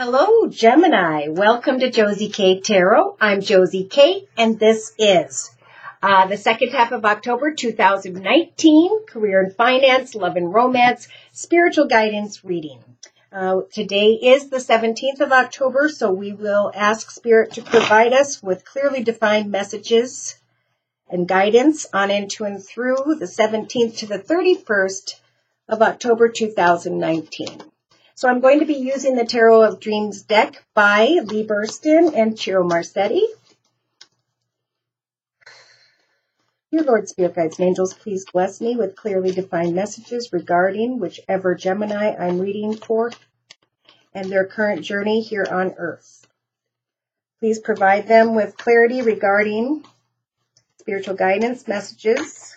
Hello, Gemini. Welcome to Josie K. Tarot. I'm Josie K. and this is the second half of October 2019, Career and Finance, Love and Romance, Spiritual Guidance Reading. Today is the 17th of October, so we will ask Spirit to provide us with clearly defined messages and guidance on into and through the 17th to the 31st of October 2019. So I'm going to be using the Tarot of Dreams deck by Lee Burstyn and Ciro Marsetti. Dear Lord, Spirit, Guides, and Angels, please bless me with clearly defined messages regarding whichever Gemini I'm reading for and their current journey here on Earth. Please provide them with clarity regarding spiritual guidance messages.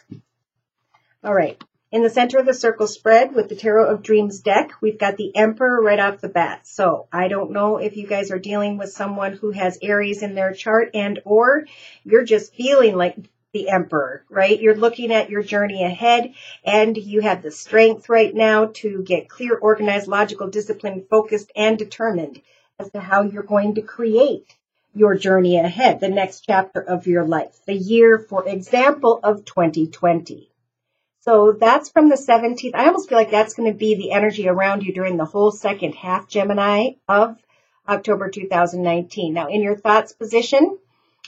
All right. In the center of the circle spread with the Tarot of Dreams deck, we've got the Emperor right off the bat. So I don't know if you guys are dealing with someone who has Aries in their chart and or you're just feeling like the Emperor, right? You're looking at your journey ahead and you have the strength right now to get clear, organized, logical, disciplined, focused, and determined as to how you're going to create your journey ahead, the next chapter of your life, the year, for example, of 2020. So that's from the 17th. I almost feel like that's going to be the energy around you during the whole second half, Gemini, of October 2019. Now, in your thoughts position,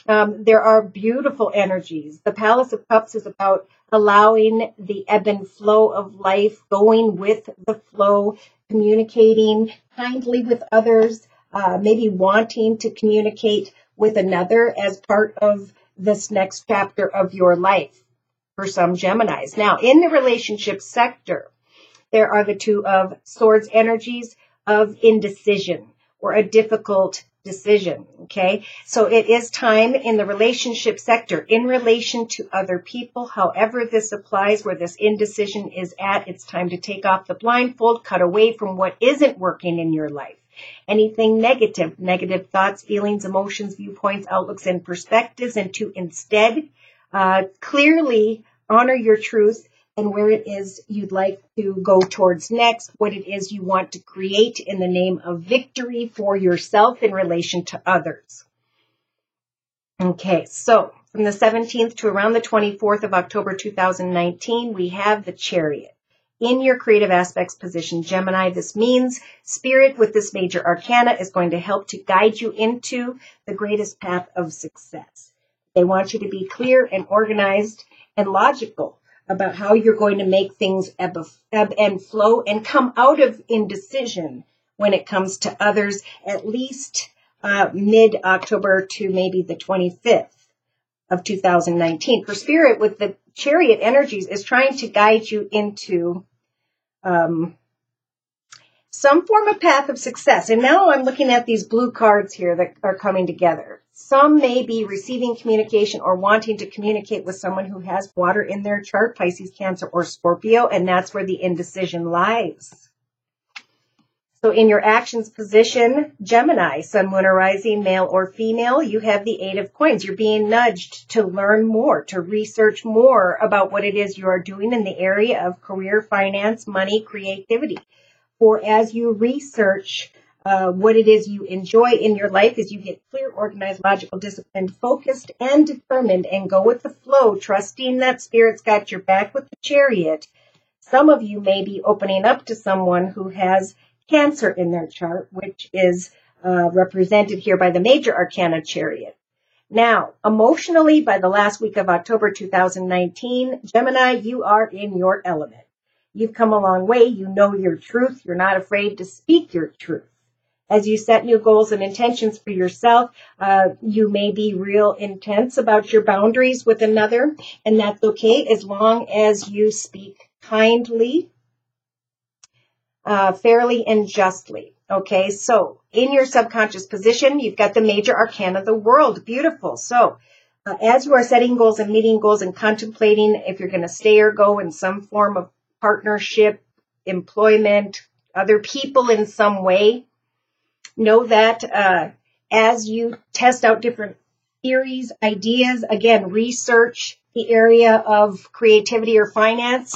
there are beautiful energies. The Palace of Cups is about allowing the ebb and flow of life, going with the flow, communicating kindly with others, maybe wanting to communicate with another as part of this next chapter of your life. For some Geminis. Now, in the relationship sector, there are the two of swords energies of indecision or a difficult decision, okay? So it is time in the relationship sector in relation to other people, however this applies, where this indecision is at, it's time to take off the blindfold, cut away from what isn't working in your life. Anything negative, negative thoughts, feelings, emotions, viewpoints, outlooks, and perspectives, and to instead clearly honor your truth and where it is you'd like to go towards next, what it is you want to create in the name of victory for yourself in relation to others. Okay, so from the 17th to around the 24th of October 2019, we have the Chariot. In your creative aspects position, Gemini, this means Spirit with this major arcana is going to help to guide you into the greatest path of success. They want you to be clear and organized and logical about how you're going to make things ebb and flow and come out of indecision when it comes to others, at least mid-October to maybe the 25th of 2019. For Spirit, with the Chariot energies, is trying to guide you into some form of path of success. And now I'm looking at these blue cards here that are coming together. Some may be receiving communication or wanting to communicate with someone who has water in their chart, Pisces, Cancer, or Scorpio, and that's where the indecision lies. So in your actions position, Gemini, Sun, Moon, or Rising, male or female, you have the Eight of Coins. You're being nudged to learn more, to research more about what it is you are doing in the area of career, finance, money, creativity. For as you research what it is you enjoy in your life is you get clear, organized, logical, disciplined, focused, and determined, and go with the flow, trusting that Spirit's got your back with the Chariot. Some of you may be opening up to someone who has Cancer in their chart, which is represented here by the major arcana Chariot. Now, emotionally, by the last week of October 2019, Gemini, you are in your element. You've come a long way. You know your truth. You're not afraid to speak your truth. As you set new goals and intentions for yourself, you may be real intense about your boundaries with another, and that's okay as long as you speak kindly, fairly, and justly. Okay, so in your subconscious position, you've got the major arcana of the world. Beautiful. So as you are setting goals and meeting goals and contemplating if you're going to stay or go in some form of partnership, employment, other people in some way, know that as you test out different theories, ideas, again, research the area of creativity or finance,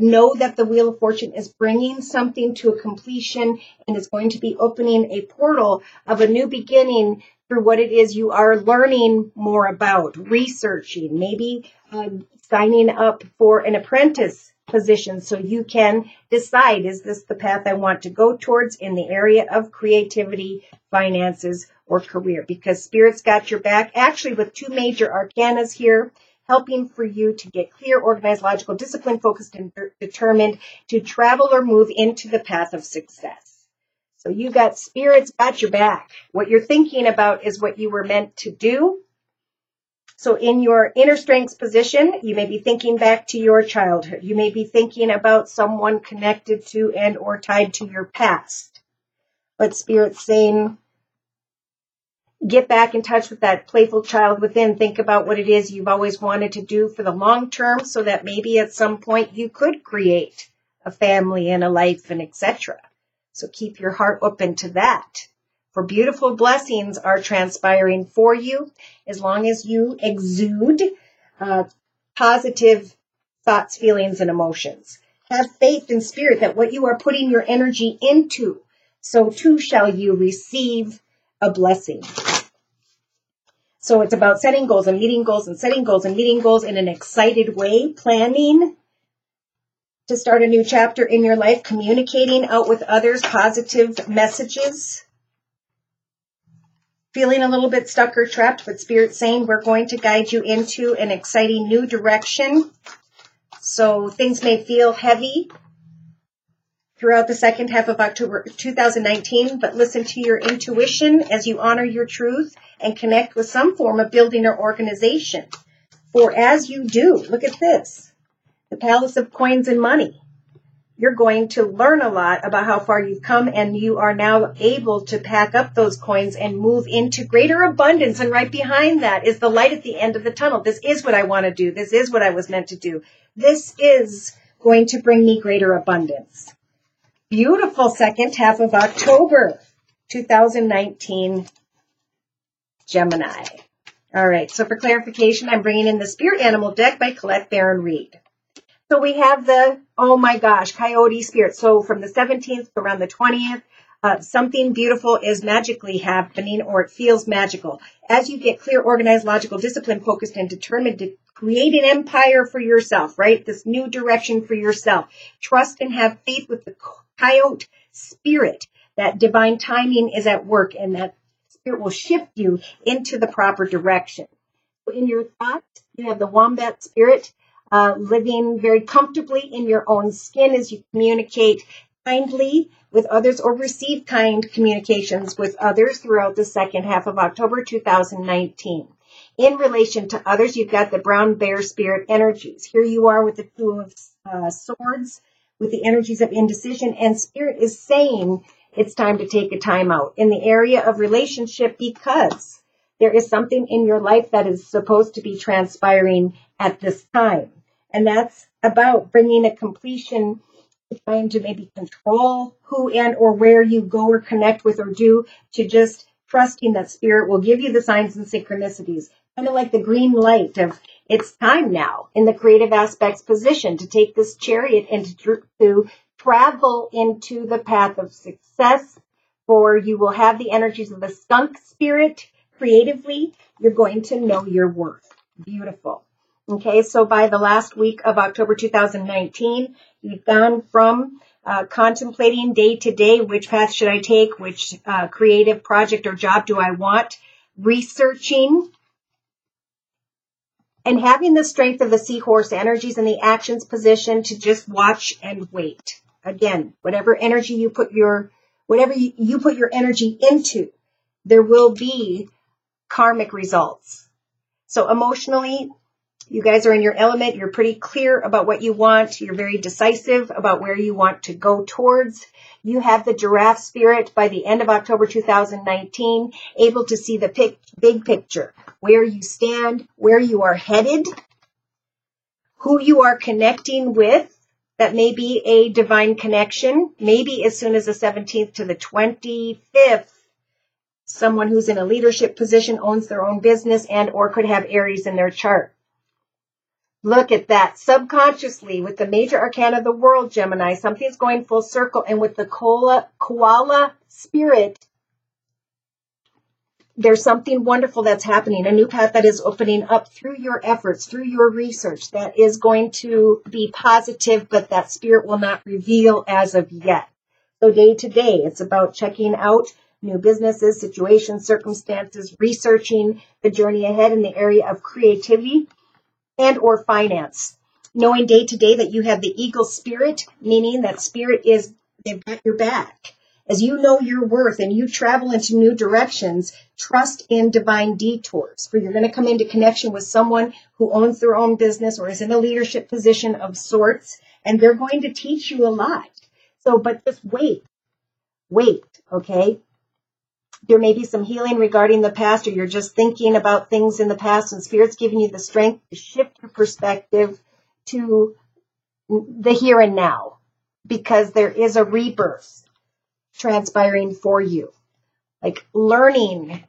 Know that the Wheel of Fortune is bringing something to a completion and is going to be opening a portal of a new beginning through what it is you are learning more about, researching, maybe signing up for an apprentice position so you can decide, is this the path I want to go towards in the area of creativity, finances, or career? Because Spirit's got your back, actually, with two major arcanas here, helping for you to get clear, organized, logical, disciplined, focused, and determined to travel or move into the path of success. So you got Spirit's got your back. What you're thinking about is what you were meant to do. So in your inner strengths position, you may be thinking back to your childhood. You may be thinking about someone connected to and or tied to your past. But Spirit's saying, get back in touch with that playful child within. Think about what it is you've always wanted to do for the long term so that maybe at some point you could create a family and a life and etc. So keep your heart open to that. For beautiful blessings are transpiring for you as long as you exude positive thoughts, feelings, and emotions. Have faith in Spirit that what you are putting your energy into, so too shall you receive a blessing. So it's about setting goals and meeting goals and setting goals and meeting goals in an excited way, planning to start a new chapter in your life, communicating out with others positive messages, feeling a little bit stuck or trapped, but Spirit's saying we're going to guide you into an exciting new direction. So things may feel heavy throughout the second half of October 2019, but listen to your intuition as you honor your truth and connect with some form of building or organization. For as you do, look at this, the Palace of Coins and Money. You're going to learn a lot about how far you've come, and you are now able to pack up those coins and move into greater abundance. And right behind that is the light at the end of the tunnel. This is what I want to do. This is what I was meant to do. This is going to bring me greater abundance. Beautiful second half of October 2019, Gemini. All right, so for clarification, I'm bringing in the Spirit Animal Deck by Colette Baron-Reed. So we have the, oh my gosh, Coyote Spirit. So from the 17th to around the 20th, something beautiful is magically happening, or it feels magical. As you get clear, organized, logical, disciplined, focused, and determined to create an empire for yourself, right? This new direction for yourself. Trust and have faith with the Coyote Spirit. That divine timing is at work, and that Spirit will shift you into the proper direction. In your thoughts, you have the Wombat Spirit, living very comfortably in your own skin as you communicate kindly with others or receive kind communications with others throughout the second half of October 2019. In relation to others, you've got the Brown Bear Spirit energies. Here you are with the Two of Swords, with the energies of indecision, and Spirit is saying it's time to take a time out in the area of relationship, because there is something in your life that is supposed to be transpiring at this time. And that's about bringing a completion, trying to maybe control who and or where you go or connect with or do, to just trusting that Spirit will give you the signs and synchronicities, kind of like the green light of it's time now in the creative aspects position to take this chariot and to travel into the path of success. For you will have the energies of the Skunk Spirit creatively. You're going to know your worth. Beautiful. Okay, so by the last week of October 2019, you've gone from contemplating day to day, which path should I take, which creative project or job do I want, researching, and having the strength of the seahorse energies and the actions position to just watch and wait. Again, whatever you put your energy into, there will be karmic results. So emotionally, you guys are in your element. You're pretty clear about what you want. You're very decisive about where you want to go towards. You have the Giraffe Spirit by the end of October 2019, able to see the big picture, where you stand, where you are headed, who you are connecting with. That may be a divine connection. Maybe as soon as the 17th to the 25th, someone who's in a leadership position, owns their own business, and or could have Aries in their chart. Look at that. Subconsciously, with the major arcana of the world, Gemini, something's going full circle. And with the koala spirit, there's something wonderful that's happening, a new path that is opening up through your efforts, through your research. That is going to be positive, but that spirit will not reveal as of yet. So day to day, it's about checking out new businesses, situations, circumstances, researching the journey ahead in the area of creativity and or finance. Knowing day to day that you have the eagle spirit, meaning that spirit is, they've got your back. As you know your worth and you travel into new directions, trust in divine detours. For you're going to come into connection with someone who owns their own business or is in a leadership position of sorts, and they're going to teach you a lot. So, but just wait, okay? There may be some healing regarding the past, or you're just thinking about things in the past, and Spirit's giving you the strength to shift your perspective to the here and now, because there is a rebirth transpiring for you, like learning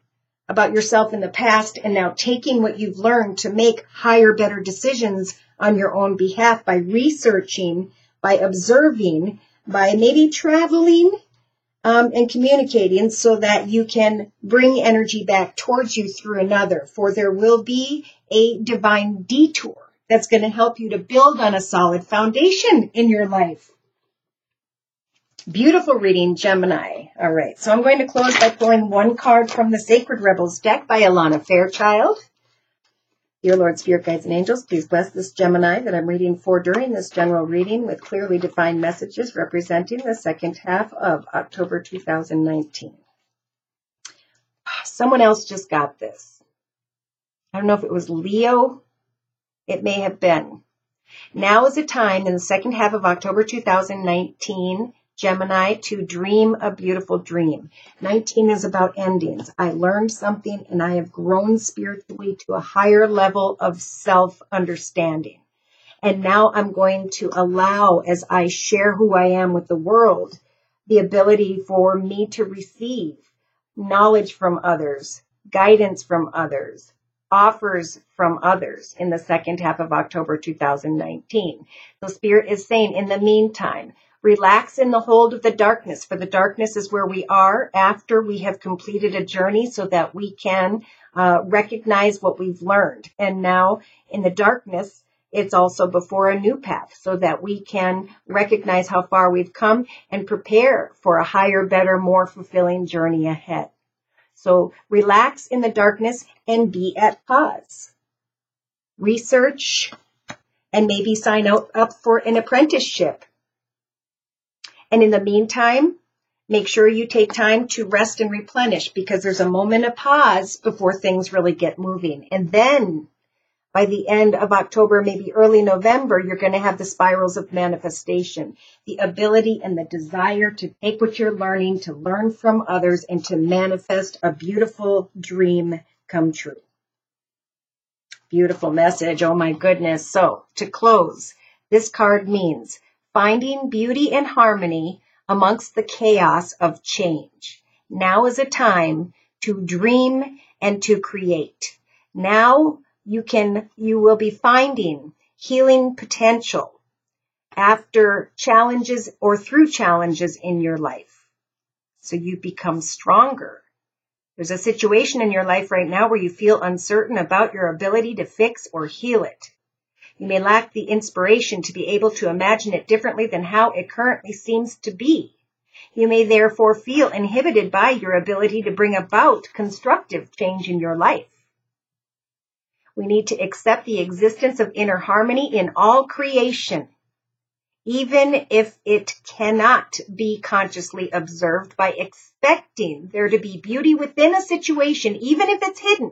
about yourself in the past and now taking what you've learned to make higher, better decisions on your own behalf by researching, by observing, by maybe traveling and communicating so that you can bring energy back towards you through another. For there will be a divine detour that's going to help you to build on a solid foundation in your life. Beautiful reading, Gemini. All right, so I'm going to close by pulling one card from the Sacred Rebels deck by Alana Fairchild. Dear Lord, Spirit, Guides, and Angels, please bless this Gemini that I'm reading for during this general reading with clearly defined messages representing the second half of October 2019. Someone else just got this. I don't know if it was Leo. It may have been. Now is a time in the second half of October 2019, Gemini, to dream a beautiful dream. 19 is about endings. I learned something and I have grown spiritually to a higher level of self-understanding. And now I'm going to allow, as I share who I am with the world, the ability for me to receive knowledge from others, guidance from others, offers from others in the second half of October 2019. So Spirit is saying, in the meantime, relax in the hold of the darkness, for the darkness is where we are after we have completed a journey so that we can recognize what we've learned. And now in the darkness, it's also before a new path so that we can recognize how far we've come and prepare for a higher, better, more fulfilling journey ahead. So relax in the darkness and be at pause. Research and maybe sign up for an apprenticeship. And in the meantime, make sure you take time to rest and replenish, because there's a moment of pause before things really get moving. And then by the end of October, maybe early November, you're going to have the spirals of manifestation, the ability and the desire to take what you're learning, to learn from others, and to manifest a beautiful dream come true. Beautiful message. Oh, my goodness. So to close, this card means finding beauty and harmony amongst the chaos of change. Now is a time to dream and to create. Now you will be finding healing potential after challenges or through challenges in your life. So you become stronger. There's a situation in your life right now where you feel uncertain about your ability to fix or heal it. You may lack the inspiration to be able to imagine it differently than how it currently seems to be. You may therefore feel inhibited by your ability to bring about constructive change in your life. We need to accept the existence of inner harmony in all creation, even if it cannot be consciously observed, by expecting there to be beauty within a situation, even if it's hidden,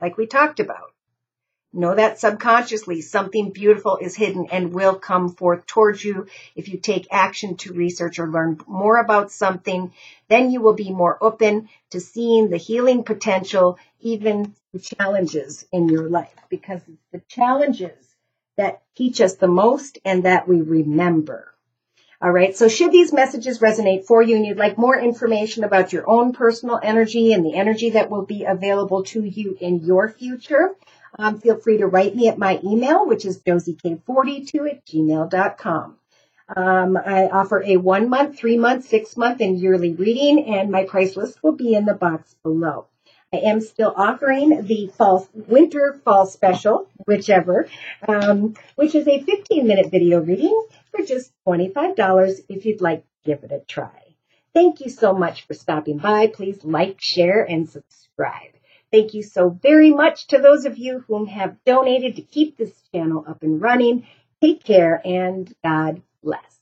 like we talked about. Know that subconsciously something beautiful is hidden and will come forth towards you if you take action to research or learn more about something. Then you will be more open to seeing the healing potential, even the challenges in your life, because it's the challenges that teach us the most and that we remember. All right, so should these messages resonate for you and you'd like more information about your own personal energy and the energy that will be available to you in your future, Feel free to write me at my email, which is josiek42@gmail.com. I offer a 1 month, 3 month, 6 month, and yearly reading, and my price list will be in the box below. I am still offering the winter fall special, whichever, which is a 15-minute video reading for just $25 if you'd like to give it a try. Thank you so much for stopping by. Please like, share, and subscribe. Thank you so very much to those of you whom have donated to keep this channel up and running. Take care and God bless.